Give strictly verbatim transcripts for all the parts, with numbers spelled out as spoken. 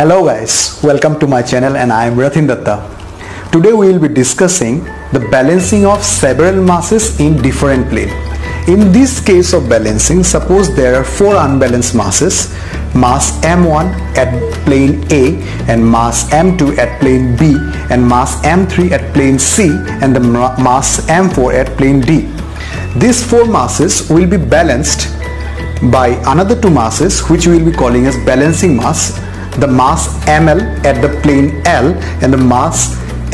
Hello guys, welcome to my channel and I am Rathin Dutta. Today we will be discussing the balancing of several masses in different plane. In this case of balancing, suppose there are four unbalanced masses, mass M one at plane A and mass M two at plane B and mass M three at plane C and the mass M four at plane D. These four masses will be balanced by another two masses which we will be calling as balancing mass, the mass M L at the plane L and the mass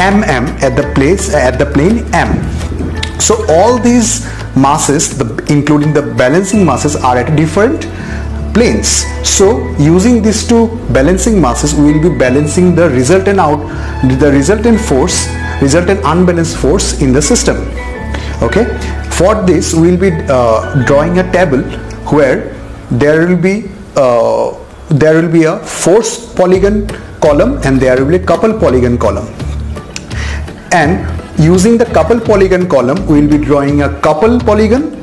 M M at the place at the plane M. So all these masses, the, including the balancing masses, are at different planes. So using these two balancing masses, we will be balancing the resultant out, the resultant force, resultant unbalanced force in the system. Okay. For this, we will be uh, drawing a table where there will be uh, there will be a force polygon column and there will be a couple polygon column. And using the couple polygon column, we will be drawing a couple polygon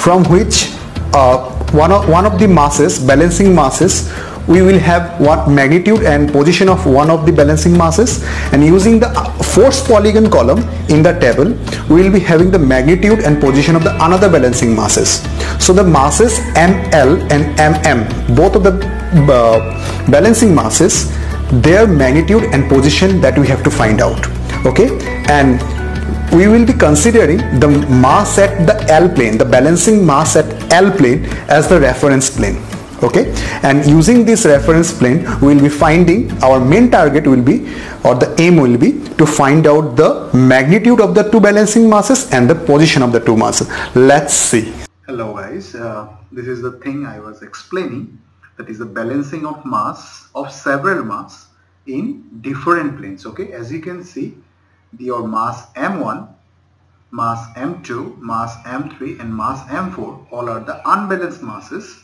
from which uh, one of one of the masses, balancing masses, we will have what magnitude and position of one of the balancing masses. And using the force polygon column in the table, we will be having the magnitude and position of the another balancing masses. So the masses M L and M M, both of the uh, balancing masses, their magnitude and position that we have to find out. Okay, and we will be considering the mass at the L plane, the balancing mass at L plane as the reference plane. Okay, and using this reference plane, we will be finding our main target will be, or the aim will be, to find out the magnitude of the two balancing masses and the position of the two masses. Let's see. Hello guys, uh, this is the thing I was explaining, that is the balancing of mass of several mass in different planes. Okay, as you can see, your mass M one, mass M two, mass M three and mass M four all are the unbalanced masses.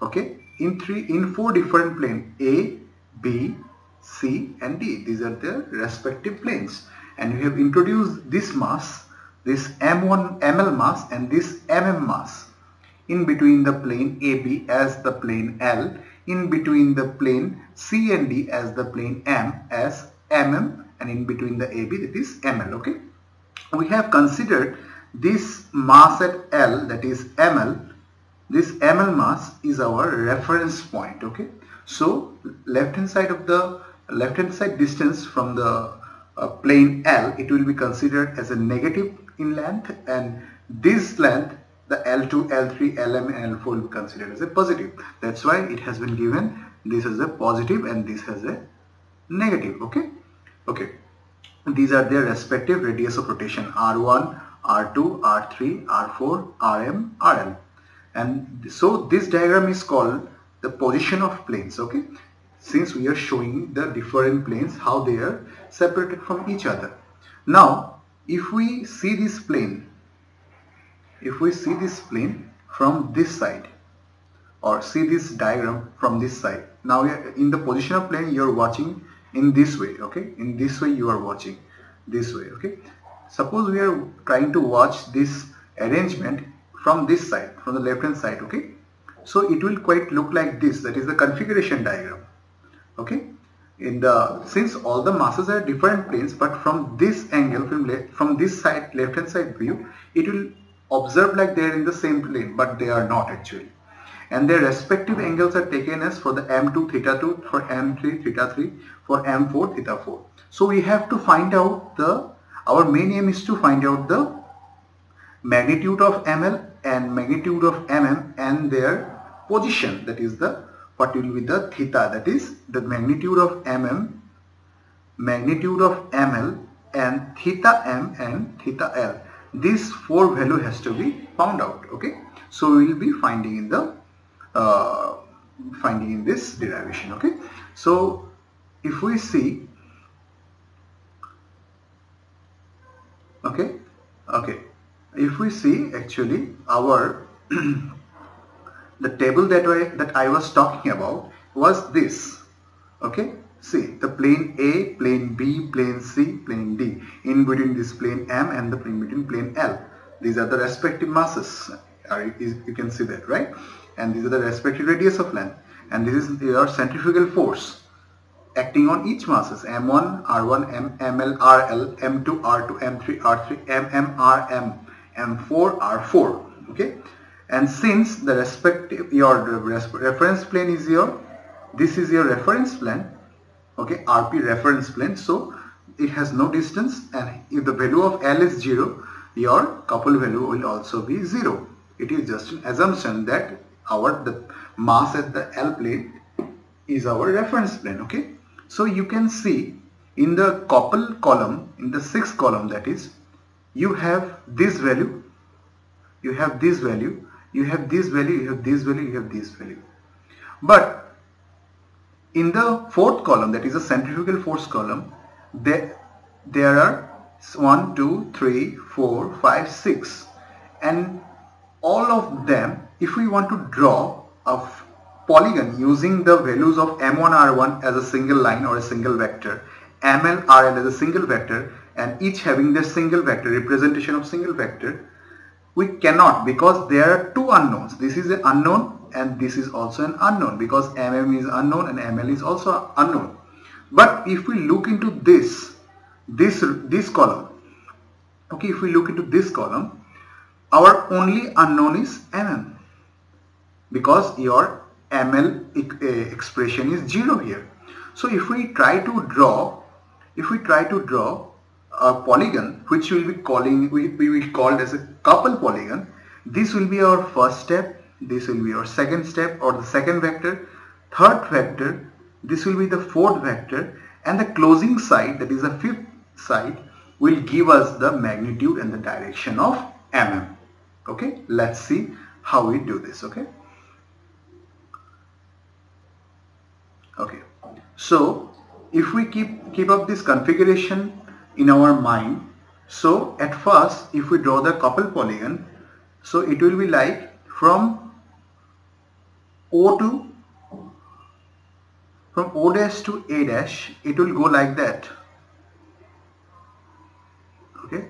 Okay, in three in four different planes, A, B, C and D. These are their respective planes, and we have introduced this mass, this M one M L mass and this M M mass in between the plane A B as the plane L, in between the plane C and D as the plane M as M M, and in between the A B that is M L. Okay, we have considered this mass at L, that is M L. This M L mass is our reference point. Okay, so left hand side of the left hand side distance from the uh, plane L, it will be considered as a negative in length, and this length, the L two, L three, L M and L four will be considered as a positive. That's why it has been given this as a positive and this as a negative. Okay, okay, these are their respective radius of rotation, R one, R two, R three, R four, R M, R L. And so this diagram is called the position of planes. Okay, since we are showing the different planes, how they are separated from each other. Now if we see this plane, if we see this plane from this side, or see this diagram from this side, now in the position of plane you are watching in this way. Okay, in this way you are watching this way. Okay, suppose we are trying to watch this arrangement from this side, from the left hand side. Okay, so it will quite look like this, that is the configuration diagram. Okay, in the, since all the masses are different planes, but from this angle, from left, from this side, left hand side view, it will observe like they are in the same plane, but they are not actually, and their respective angles are taken as for the M two theta two, for M three theta three, for M four theta four. So we have to find out the, our main aim is to find out the magnitude of M L and magnitude of M M and their position, that is the, what will be the theta, that is the magnitude of M M, magnitude of M L and theta M and theta L. These four value has to be found out. Okay, so we will be finding in the uh, finding in this derivation. Okay, so if we see, okay, okay, if we see actually our the table that I, that I was talking about was this. Okay, see the plane A, plane B, plane C, plane D, in between this plane M and the plane between plane L. These are the respective masses, you can see that, right? And these are the respective radius of length, and this is your centrifugal force. acting on each masses M one, R one, M, ML, RL, M two, R two, M three, R three, MM, RM, M four, R four. Okay, and since the respective your reference plane is your, this is your reference plane, okay, R P reference plane, so it has no distance, and if the value of L is zero, your couple value will also be zero. It is just an assumption that our the mass at the L plane is our reference plane. Okay, so you can see in the couple column, in the sixth column, that is, you have this value, you have this value, you have this value, you have this value, you have this value. But in the fourth column, that is a centrifugal force column, there there are one, two, three, four, five, six, and all of them, if we want to draw a polygon using the values of M one R one as a single line or a single vector, M L R L as a single vector, and each having their single vector representation of single vector, we cannot, because there are two unknowns. This is an unknown and this is also an unknown, because M M is unknown and M L is also unknown. But if we look into this this this column, okay, if we look into this column, our only unknown is M M, because your M L expression is zero here. So if we try to draw, if we try to draw a polygon, which we'll be calling, we, we will call as a couple polygon, this will be our first step, this will be our second step or the second vector, third vector, this will be the fourth vector, and the closing side, that is the fifth side, will give us the magnitude and the direction of M M. Okay, let's see how we do this. Okay. Okay, so if we keep keep up this configuration in our mind, so at first if we draw the couple polygon, so it will be like from O to from O dash to A dash, it will go like that. Okay,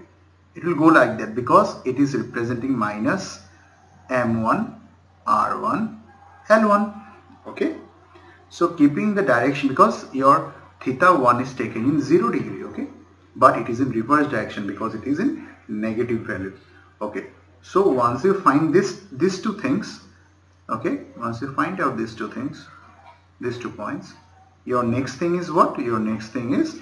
it will go like that because it is representing minus M one, R one, L one. Okay, so keeping the direction, because your theta one is taken in zero degree. Okay, but it is in reverse direction because it is in negative value. Okay, so once you find this these two things, okay, once you find out these two things, these two points, your next thing is what? Your next thing is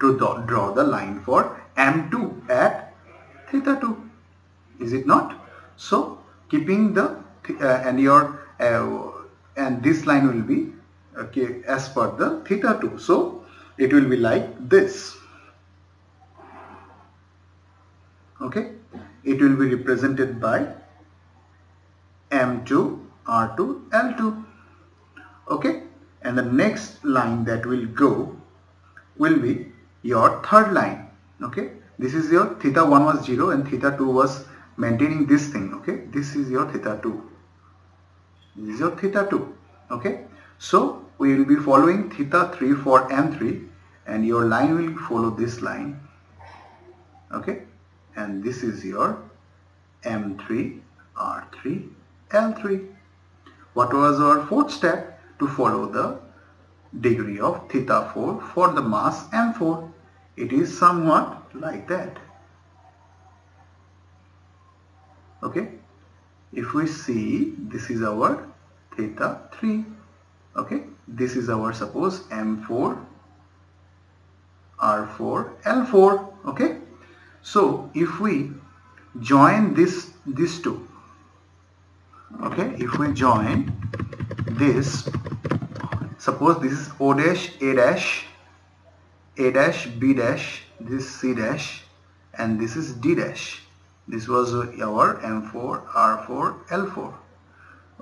to draw the line for M two at theta two, is it not? So keeping the uh, and your uh, and this line will be, okay, as per the theta two, so it will be like this. Okay, it will be represented by M two R two L two. Okay, and the next line that will go will be your third line. Okay, this is your theta one was zero and theta two was maintaining this thing. Okay, this is your theta two, this is your theta two. Okay, so we will be following theta three for M three, and your line will follow this line. Okay, and this is your M three R three L three. What was our fourth step? To follow the degree of theta four for the mass M four. It is somewhat like that. Okay, if we see, this is our theta three. Okay, this is our, suppose, M four R four L four. Okay, so if we join this these two, okay, if we join this, suppose this is O dash, A dash, A dash, B dash, this C dash, and this is D dash. This was our M four R four L four.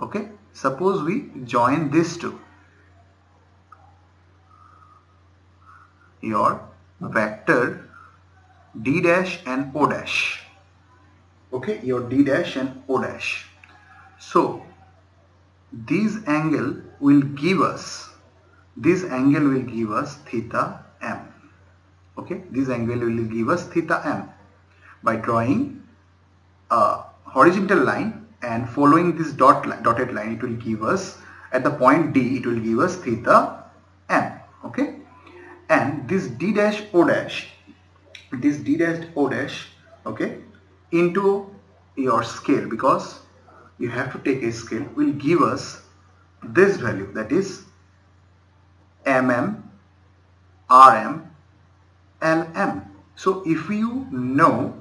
Okay, suppose we join this two, your vector D dash and O dash. Okay, your D dash and O dash. So these angle will give us, this angle will give us theta m. Okay, this angle will give us theta m by drawing a horizontal line and following this dot line, dotted line. It will give us at the point D, it will give us theta m. okay. And this d dash o dash, this d dash o dash, okay, into your scale, because you have to take a scale, will give us this value, that is mm, rm, lm. So if you know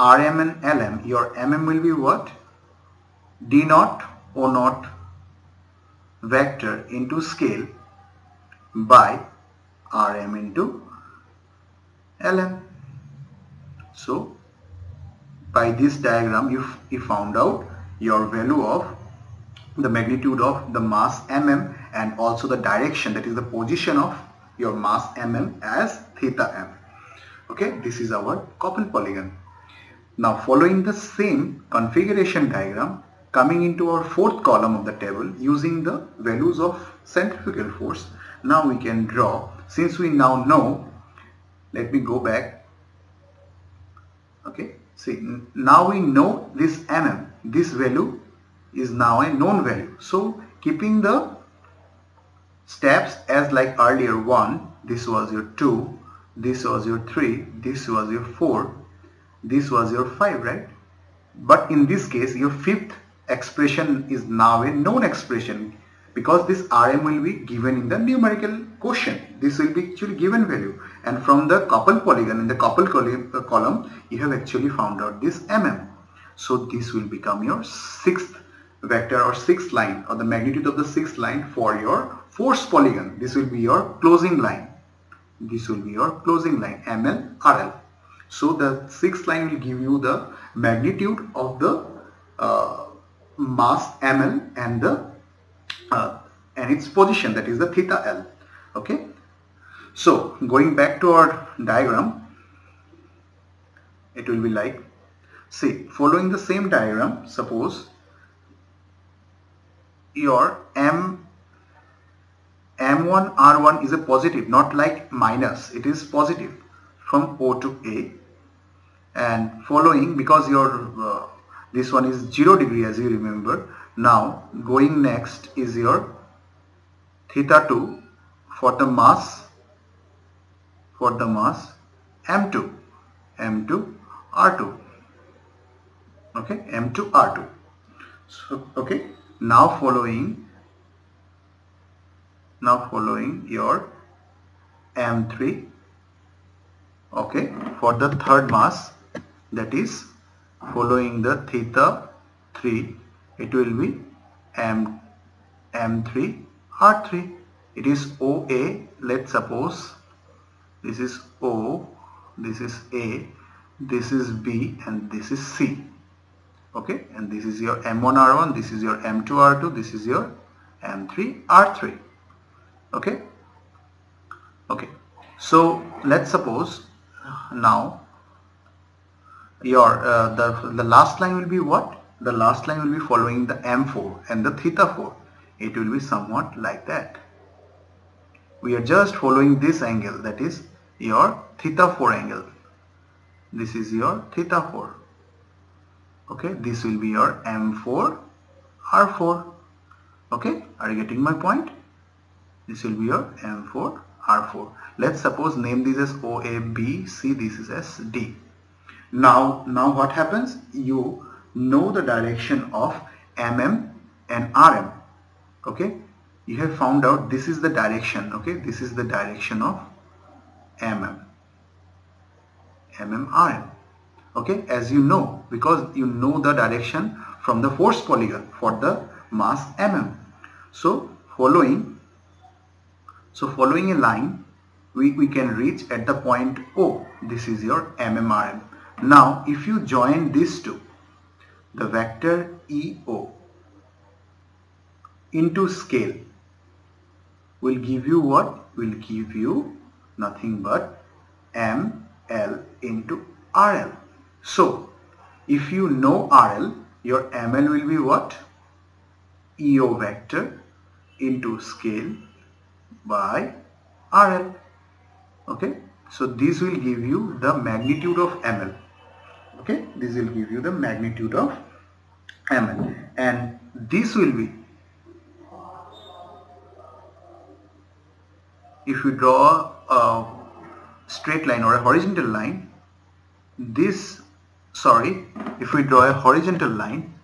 rm and lm, your mm will be what? D naught o naught vector into scale by rm into lm. So by this diagram you, you found out your value of the magnitude of the mass mm and also the direction, that is the position of your mass mm as theta m. Okay, this is our Koppen polygon. Now following the same configuration diagram, coming into our fourth column of the table using the values of centrifugal force, now we can draw, since we now know, let me go back, okay, see, now we know this mm, this value is now a known value. So keeping the steps as like earlier, one, this was your two, this was your three, this was your four, this was your five, right? But in this case your fifth expression is now a known expression, because this rm will be given in the numerical quotient, this will be actually given value, and from the Koppen polygon, in the Koppen column you have actually found out this mm. So this will become your sixth vector or sixth line, or the magnitude of the sixth line for your force polygon. This will be your closing line, this will be your closing line, ml rl. So the sixth line will give you the magnitude of the uh, mass ml and the uh, and its position, that is the theta l. Okay. So going back to our diagram, it will be like, see, following the same diagram, suppose your m m one r one is a positive, not like minus, it is positive from O to A. And following, because your uh, this one is zero degree as you remember, now going next is your theta two for the mass for the mass m two, m two r two, okay, m two r two. So okay, now following now following your m three, okay, for the third mass, that is following the theta three, it will be m m3 r3, it is O A. Let's suppose this is O, this is A, this is B, and this is C, okay, and this is your m one r one, this is your m two r two, this is your m three r three, okay okay so let's suppose now your uh, the, the last line will be what? The last line will be following the m four and the theta four. It will be somewhat like that. We are just following this angle, that is your theta four angle. This is your theta four. Okay, this will be your m four r four. Okay, are you getting my point? This will be your m four r four. Let's suppose name this as O, A, B, C, this is as D. Now, now what happens? You know the direction of mm and rm, okay, you have found out this is the direction, okay, this is the direction of mm, mm, rm, okay, as you know, because you know the direction from the force polygon for the mass mm. So following, so following a line, we, we can reach at the point O, this is your mm, rm. Now if you join these two, the vector E O into scale will give you what? Will give you nothing but M L into R L. So if you know R L, your M L will be what? E O vector into scale by R L. Okay, so this will give you the magnitude of M L. Okay, this will give you the magnitude of M L, and this will be if you draw a straight line or a horizontal line, this, sorry, if we draw a horizontal line,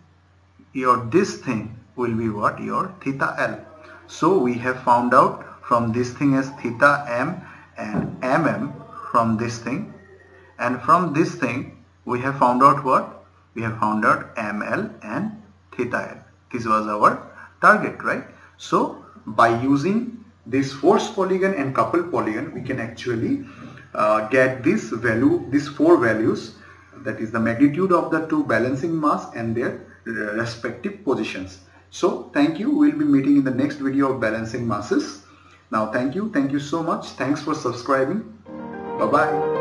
your this thing will be what? Your theta L. So we have found out from this thing as theta M and M M from this thing, and from this thing we have found out what? We have found out M L and theta L. This was our target, right? So by using this force polygon and couple polygon, we can actually uh, get this value, these four values, that is the magnitude of the two balancing mass and their respective positions. So thank you. We'll be meeting in the next video of balancing masses. Now thank you. Thank you so much. Thanks for subscribing. Bye bye.